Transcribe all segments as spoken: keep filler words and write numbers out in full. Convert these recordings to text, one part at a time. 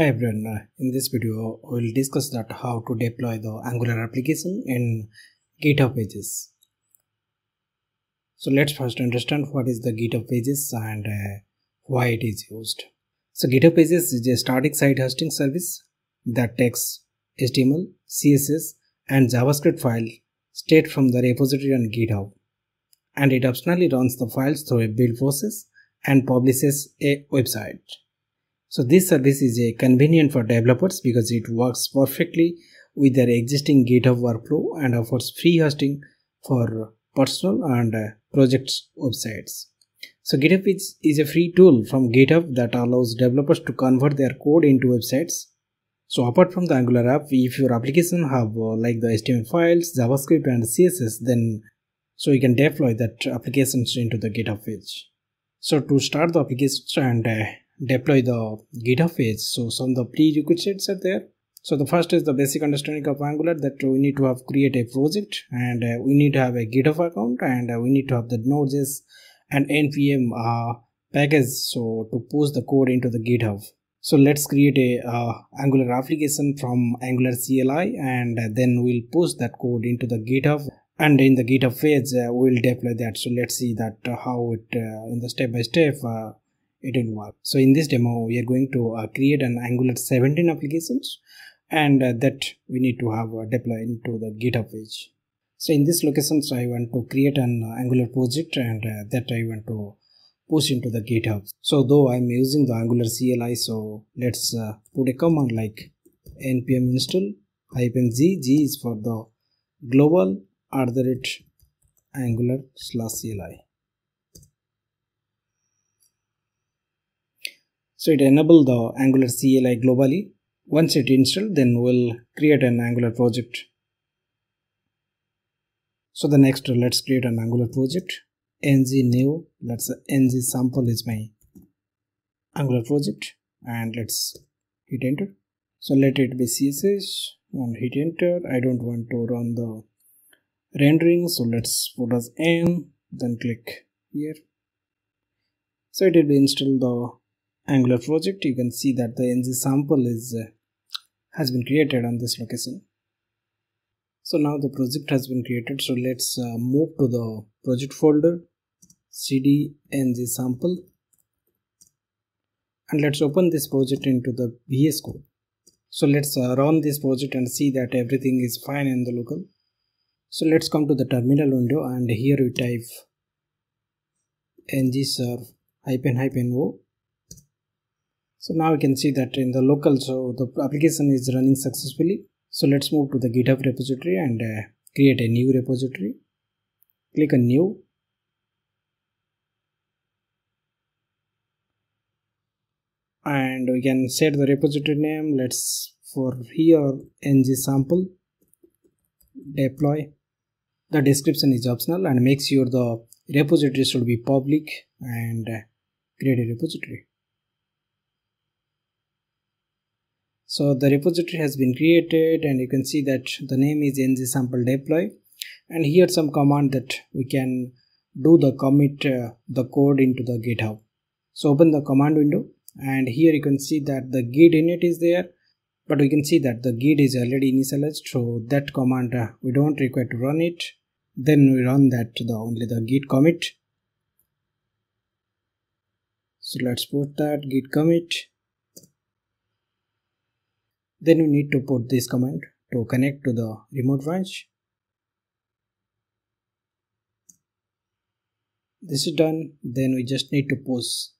Hi everyone, in this video we will discuss that how to deploy the Angular application in GitHub Pages. So let's first understand what is the GitHub Pages and uh, why it is used. So GitHub Pages is a static site hosting service that takes H T M L, C S S and JavaScript file straight from the repository on GitHub, and it optionally runs the files through a build process and publishes a website. So this service is a convenient for developers because it works perfectly with their existing GitHub workflow and offers free hosting for personal and project websites. So GitHub is a free tool from GitHub that allows developers to convert their code into websites. So apart from the Angular app, if your application have like the H T M L files, JavaScript and C S S, then so you can deploy that applications into the GitHub page. So to start the applications and uh, deploy the GitHub page, so some of the prerequisites are there. So the first is the basic understanding of Angular, that we need to have create a project, and uh, we need to have a GitHub account, and uh, we need to have the Node.js and npm uh, package so to push the code into the GitHub. So let's create a uh, Angular application from Angular C L I, and uh, then we'll push that code into the GitHub, and in the GitHub page uh, we'll deploy that. So let's see that uh, how it uh, in the step by step uh, it will work. So in this demo we are going to uh, create an Angular seventeen applications, and uh, that we need to have uh, deploy into the GitHub page. So in this location, so I want to create an uh, Angular project, and uh, that I want to push into the GitHub. So though I'm using the Angular C L I, so let's uh, put a command like npm install hyphen g, g is for the global at the rate angular slash C L I. So it enables the Angular C L I globally. Once it installed, then we'll create an Angular project. So the next, let's create an Angular project. ng new, let's ng sample is my Angular project, and let's hit enter. So let it be C S S and hit enter. I don't want to run the rendering, so let's put as n, then click here. So it will be installed the Angular project. You can see that the ng sample is uh, has been created on this location. So now the project has been created. So let's uh, move to the project folder, cd ng sample, and let's open this project into the V S Code. So let's uh, run this project and see that everything is fine in the local. So let's come to the terminal window, and here we type ng serve hyphen hyphen o. So now we can see that in the local, so the application is running successfully. So let's move to the GitHub repository and uh, create a new repository. Click on new. And we can set the repository name. Let's for here ng sample deploy. The description is optional, and make sure the repository should be public, and uh, create a repository. So the repository has been created, and you can see that the name is ng sample deploy, and here some command that we can do the commit uh, the code into the GitHub. So open the command window, and here you can see that the git init is there, but we can see that the git is already initialized, so that command uh, we don't require to run it. Then we run that the only the git commit. So let's put that git commit. Then we need to put this command to connect to the remote branch. This is done. Then we just need to push.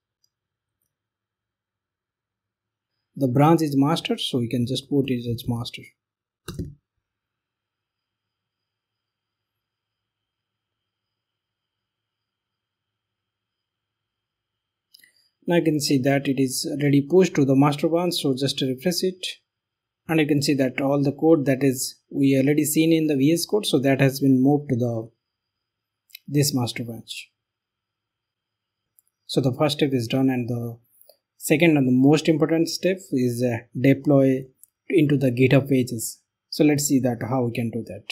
The branch is master, so we can just put it as master. Now you can see that it is already pushed to the master branch, so just refresh it. And you can see that all the code that is we already seen in the V S Code, so that has been moved to the this master branch. So the first step is done, and the second and the most important step is uh, deploy into the GitHub pages. So let's see that how we can do that.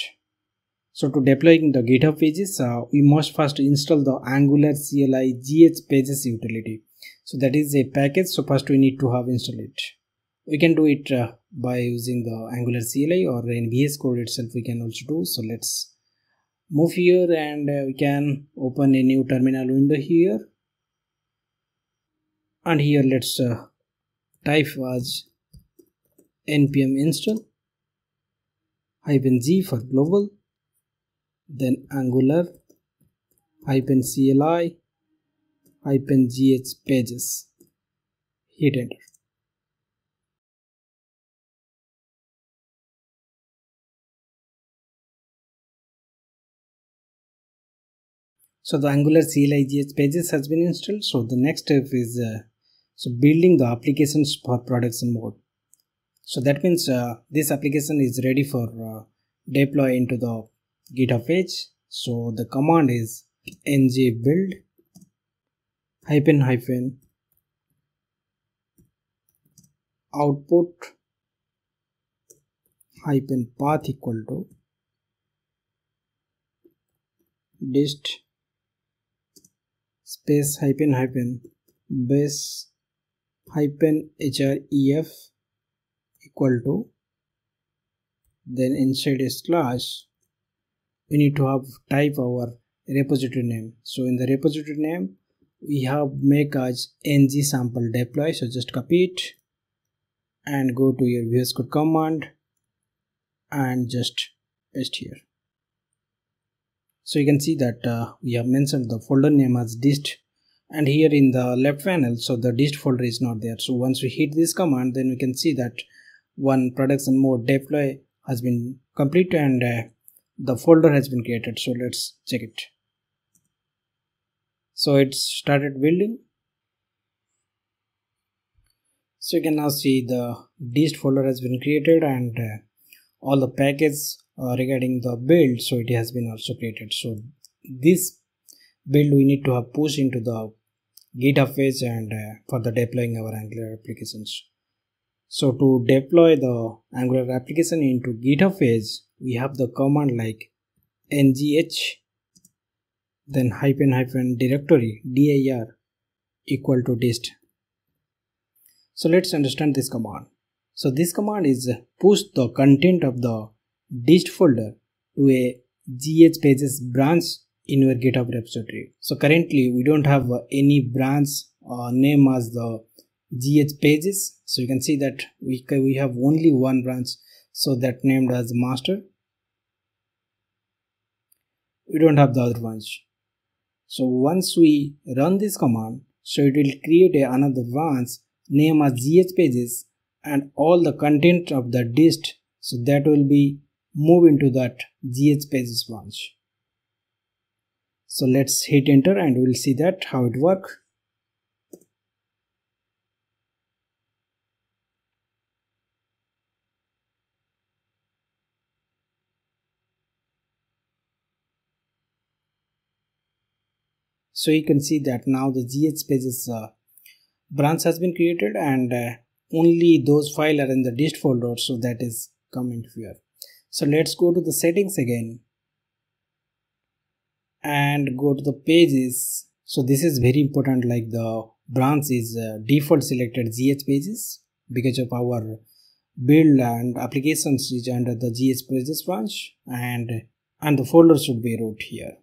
So to deploying the GitHub pages, uh, we must first install the Angular C L I G H pages utility. So that is a package. So first we need to have installed it. We can do it uh, by using the Angular C L I or in V S Code itself we can also do. So let's move here and uh, we can open a new terminal window here, and here let's uh, type as npm install hyphen g for global, then Angular hyphen C L I hyphen G H pages, hit enter. So the Angular C L I G H pages has been installed. So the next step is uh, so building the applications for production mode. So that means uh, this application is ready for uh, deploy into the GitHub page. So the command is ng build hyphen hyphen output hyphen path equal to dist space hyphen hyphen base hyphen href equal to, then inside a slash we need to have type our repository name. So in the repository name we have make as ng sample deploy, so just copy it and go to your V S Code command and just paste here. So you can see that uh, we have mentioned the folder name as dist, and here in the left panel so the dist folder is not there. So once we hit this command then we can see that one production mode deploy has been complete and uh, the folder has been created. So let's check it. So it's started building. So you can now see the dist folder has been created and uh, all the packages uh, regarding the build, so it has been also created. So this build we need to have pushed into the GitHub page and uh, for the deploying our Angular applications. So to deploy the Angular application into GitHub page we have the command like ngh then hyphen hyphen directory dir equal to dist. So let's understand this command. So this command is push the content of the dist folder to a G H pages branch in your GitHub repository. So currently we don't have any branch uh, name as the G H pages. So you can see that we we have only one branch, so that named as master. We don't have the other branch. So once we run this command, so it will create a, another branch name as G H pages and all the content of the dist, so that will be moved into that G H pages branch. So let's hit enter and we'll see that how it works. So you can see that now the G H pages uh, branch has been created and uh, only those files are in the dist folder, so that is come into here. So let's go to the settings again and go to the pages. So this is very important, like the branch is uh, default selected G H pages because of our build and applications is under the G H pages branch, and and the folder should be root here.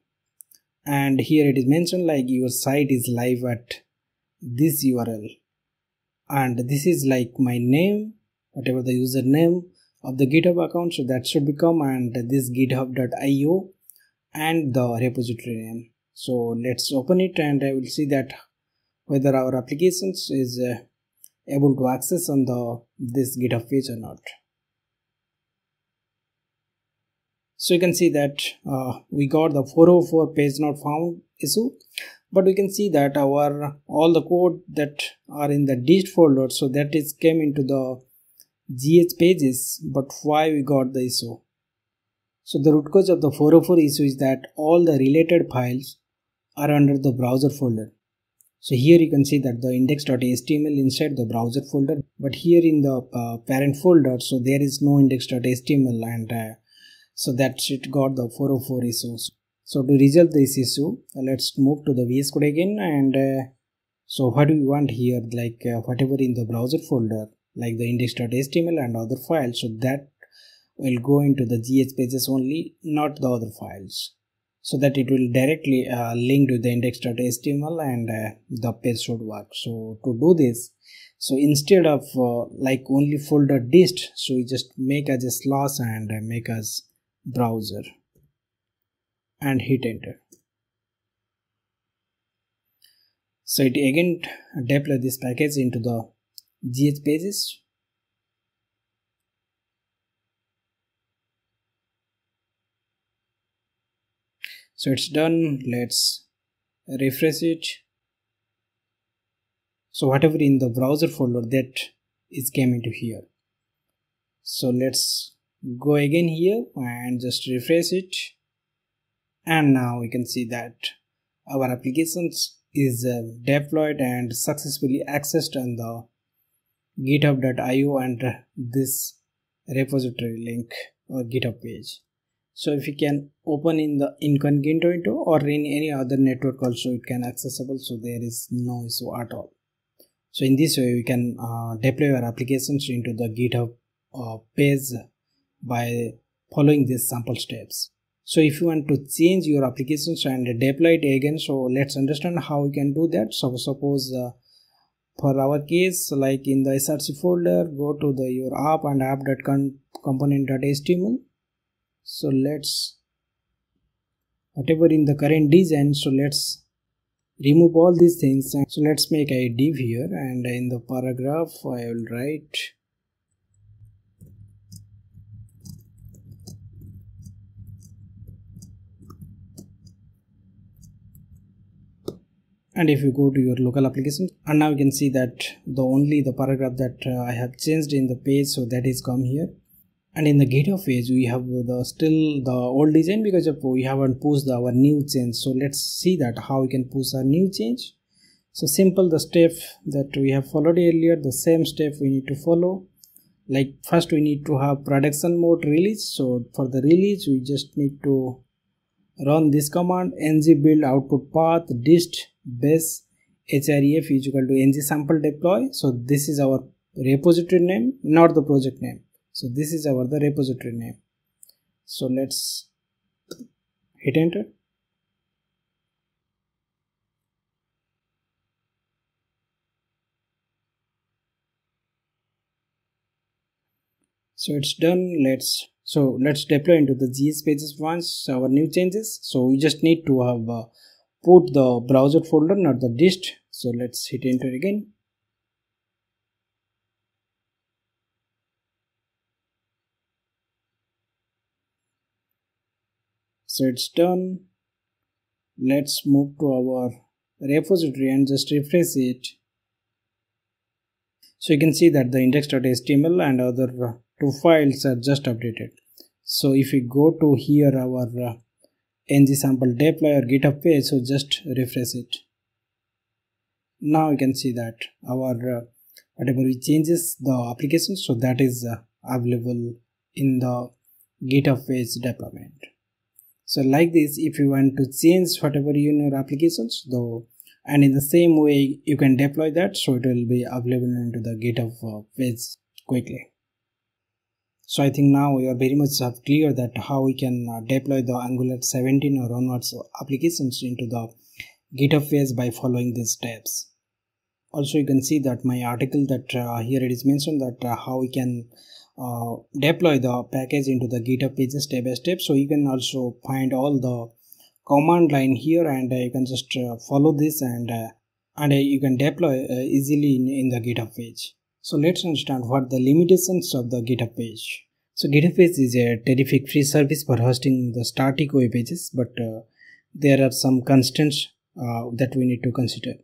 And here it is mentioned like your site is live at this U R L, and this is like my name, whatever the username of the GitHub account, so that should become and this github dot i o and the repository name. So let's open it and I will see that whether our applications is able to access on the this GitHub page or not. So you can see that uh, we got the four oh four page not found issue, but we can see that our all the code that are in the dist folder, so that is came into the G H pages, but why we got the issue. So the root cause of the four oh four issue is that all the related files are under the browser folder. So here you can see that the index dot h t m l inside the browser folder, but here in the uh, parent folder, so there is no index dot h t m l and uh, so that's it got the four oh four issue. So to resolve this issue let's move to the V S Code again and uh, so what do we want here, like uh, whatever in the browser folder like the index.html and other files, so that will go into the G H pages only, not the other files, so that it will directly uh, link to the index.html and uh, the page should work. So to do this, so instead of uh, like only folder dist, so we just make as a slash and uh, make as browser and hit enter. So it again deploy this package into the G H pages. So it's done. Let's refresh it. So whatever in the browser folder, that is came into here. So let's go again here and just refresh it, and now we can see that our applications is uh, deployed and successfully accessed on the github dot i o and this repository link or GitHub page. So if you can open in the incognito window or in any other network also, it can accessible, so there is no issue at all. So in this way we can uh, deploy our applications into the GitHub uh, page by following these sample steps. So if you want to change your applications and deploy it again, so let's understand how we can do that. So suppose uh, for our case, like in the src folder, go to the your app and app.component.html. So let's whatever in the current design, so let's remove all these things. So let's make a div here, and in the paragraph I will write and if you go to your local application, and now you can see that the only the paragraph that uh, I have changed in the page, so that is come here. And in the GitHub page we have the still the old design because of we haven't pushed our new change. So let's see that how we can push our new change. So simple, the step that we have followed earlier, the same step we need to follow. Like first we need to have production mode release. So for the release we just need to run this command: ng build output path dist base href is equal to ng sample deploy. So this is our repository name, not the project name. So this is our the repository name. So let's hit enter. So it's done. Let's So let's deploy into the G H pages once our new changes. So we just need to have uh, put the browser folder, not the dist. So let's hit enter again. So it's done. Let's move to our repository and just refresh it. So you can see that the index.html and other two files are just updated. So if we go to here our uh, ng sample deploy or GitHub page, so just refresh it. Now you can see that our uh, whatever we changes the application, so that is uh, available in the GitHub page deployment. So like this, if you want to change whatever you know applications though, and in the same way you can deploy that, so it will be available into the GitHub uh, page quickly. So I think now we are very much clear that how we can deploy the Angular seventeen or onwards applications into the GitHub page by following these steps. Also you can see that my article that uh, here it is mentioned that uh, how we can uh, deploy the package into the GitHub pages step by step. So you can also find all the command line here, and uh, you can just uh, follow this, and uh, and uh, you can deploy uh, easily in, in the GitHub page. So let's understand what the limitations of the GitHub page. So GitHub page is a terrific free service for hosting the static web pages, but uh, there are some constraints uh, that we need to consider.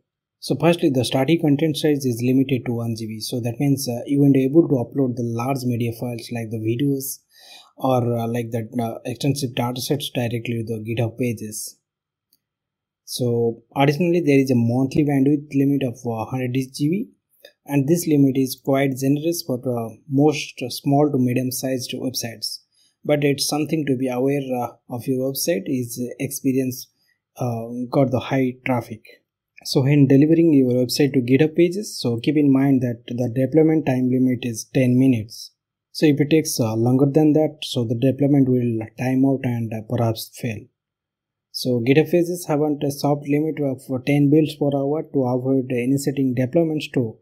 So firstly, the static content size is limited to one G B. So that means uh, you won't be able to upload the large media files like the videos or uh, like that uh, extensive datasets directly to the GitHub pages. So additionally, there is a monthly bandwidth limit of uh, one hundred G B. And this limit is quite generous for uh, most uh, small to medium sized websites, but it's something to be aware uh, of. Your website is uh, experience uh, got the high traffic So when delivering your website to GitHub Pages, so keep in mind that the deployment time limit is ten minutes. So if it takes uh, longer than that, so the deployment will time out and uh, perhaps fail. So GitHub Pages have a soft limit of ten builds per hour to avoid initiating deployments too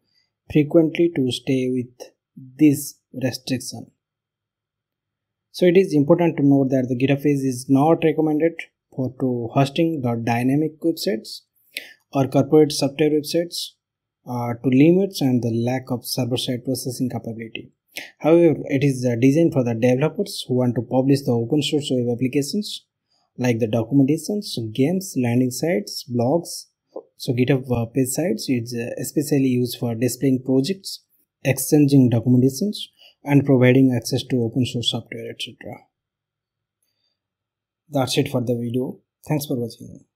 frequently to stay with this restriction. So it is important to note that the GitHub Pages is not recommended for to hosting the dynamic websites or corporate software websites uh, to limits and the lack of server-side processing capability. However, it is designed for the developers who want to publish the open source web applications like the documentations, games, landing sites, blogs. So GitHub page sites is especially used for displaying projects, exchanging documentations, and providing access to open source software, et cetera. That's it for the video. Thanks for watching.